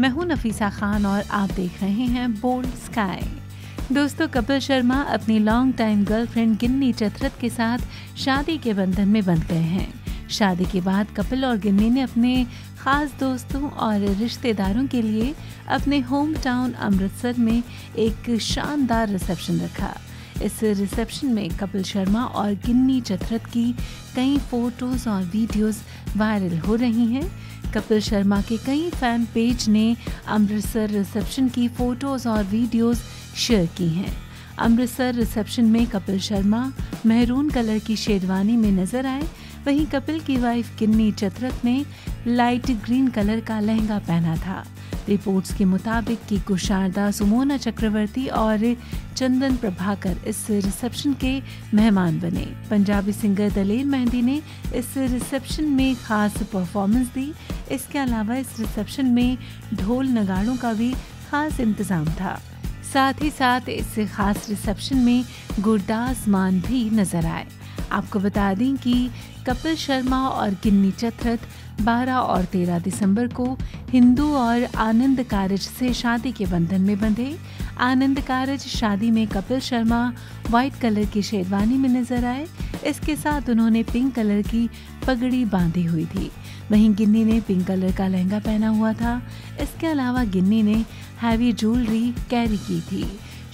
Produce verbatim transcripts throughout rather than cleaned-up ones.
मैं हूं नफीसा खान और आप देख रहे हैं बोल्ड स्काई। दोस्तों, कपिल शर्मा अपनी long time girlfriend Ginni Chatrath के साथ शादी के बंधन में बंध गए हैं। शादी के बाद कपिल और गिन्नी ने अपने ख़ास दोस्तों और रिश्तेदारों के लिए अपने होम टाउन अमृतसर में एक शानदार रिसेप्शन रखा। इस रिसेप्शन में कपिल शर्मा और गिन्नी चतरथ की कई फोटोज़ और वीडियोस वायरल हो रही हैं। कपिल शर्मा के कई फैन पेज ने अमृतसर रिसेप्शन की फ़ोटोज़ और वीडियोस शेयर की हैं। अमृतसर रिसेप्शन में कपिल शर्मा मेहरून कलर की शेरवानी में नज़र आए, वहीं कपिल की वाइफ गिन्नी चतरथ ने लाइट ग्रीन कलर का लहंगा पहना था। रिपोर्ट्स के मुताबिक किकू शारदा, सुमोना चक्रवर्ती और चंदन प्रभाकर इस रिसेप्शन के मेहमान बने। पंजाबी सिंगर दलेर मेहंदी ने इस रिसेप्शन में खास परफॉर्मेंस दी। इसके अलावा इस रिसेप्शन में ढोल नगाड़ों का भी खास इंतजाम था। साथ ही साथ इस खास रिसेप्शन में गुरदास मान भी नजर आए। आपको बता दें कि कपिल शर्मा और गिन्नी चतरथ बारह और तेरह दिसंबर को हिंदू और आनंद कारज से शादी के बंधन में बंधे। आनंद कारज शादी में कपिल शर्मा वाइट कलर की शेरवानी में नजर आए। इसके साथ उन्होंने पिंक कलर की पगड़ी बांधी हुई थी। वहीं गिन्नी ने पिंक कलर का लहंगा पहना हुआ था। इसके अलावा गिन्नी ने हैवी ज्वेलरी कैरी की थी।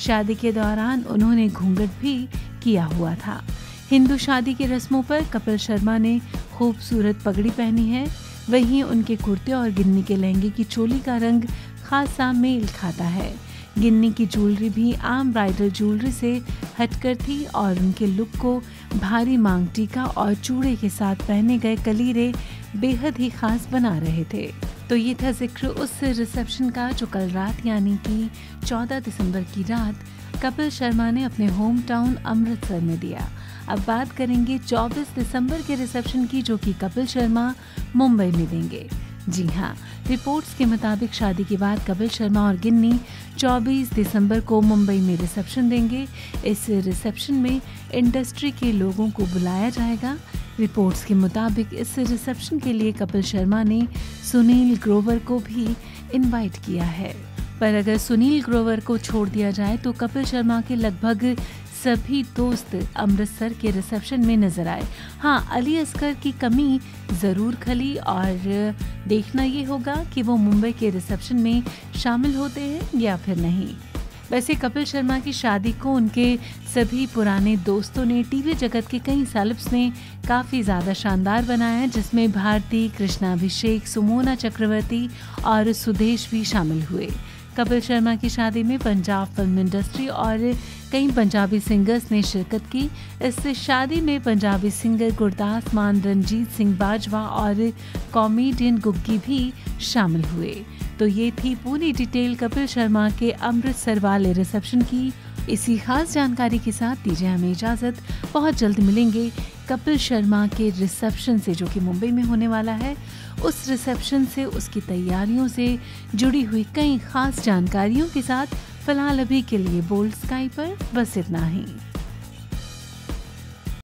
शादी के दौरान उन्होंने घूंघट भी किया हुआ था। हिंदू शादी की रस्मों पर कपिल शर्मा ने खूबसूरत पगड़ी पहनी है, वहीं उनके कुर्ते और गिन्नी के लहंगे की चोली का रंग खासा मेल खाता है। गिन्नी की ज्वेलरी भी आम ब्राइडल ज्वेलरी से हटकर थी और उनके लुक को भारी मांग टीका और चूड़े के साथ पहने गए कलीरे बेहद ही खास बना रहे थे। तो ये था जिक्र उस रिसेप्शन का जो कल रात यानी कि चौदह दिसंबर की रात कपिल शर्मा ने अपने होम टाउन अमृतसर में दिया। अब बात करेंगे चौबीस दिसंबर के रिसेप्शन की जो कि कपिल शर्मा मुंबई में देंगे। जी हाँ, रिपोर्ट्स के मुताबिक शादी के बाद कपिल शर्मा और गिन्नी चौबीस दिसंबर को मुंबई में रिसेप्शन देंगे। इस रिसेप्शन में इंडस्ट्री के लोगों को बुलाया जाएगा। रिपोर्ट्स के मुताबिक इस रिसेप्शन के लिए कपिल शर्मा ने सुनील ग्रोवर को भी इन्वाइट किया है, पर अगर सुनील ग्रोवर को छोड़ दिया जाए तो कपिल शर्मा के लगभग सभी दोस्त अमृतसर के रिसेप्शन में नजर आए। हाँ, अली अस्कर की कमी ज़रूर खली और देखना ये होगा कि वो मुंबई के रिसेप्शन में शामिल होते हैं या फिर नहीं। वैसे कपिल शर्मा की शादी को उनके सभी पुराने दोस्तों ने, टीवी जगत के कई सेलेब्स ने काफ़ी ज़्यादा शानदार बनाया है, जिसमें भारती, कृष्णा, अभिषेक, सुमोना चक्रवर्ती और सुदेश भी शामिल हुए। कपिल शर्मा की शादी में पंजाब फिल्म इंडस्ट्री और कई पंजाबी सिंगर्स ने शिरकत की। इस शादी में पंजाबी सिंगर गुरदास मान, रणजीत सिंह बाजवा और कॉमेडियन गुग्गी भी शामिल हुए। तो ये थी पूरी डिटेल कपिल शर्मा के अमृतसर वाले रिसेप्शन की। इसी खास जानकारी के साथ दीजिए हमें इजाज़त। बहुत जल्द मिलेंगे कपिल शर्मा के रिसेप्शन से जो कि मुंबई में होने वाला है। उस रिसेप्शन से, उसकी तैयारियों से जुड़ी हुई कई खास जानकारियों के साथ। फिलहाल अभी के लिए बोल्ड स्काई पर बस इतना ही।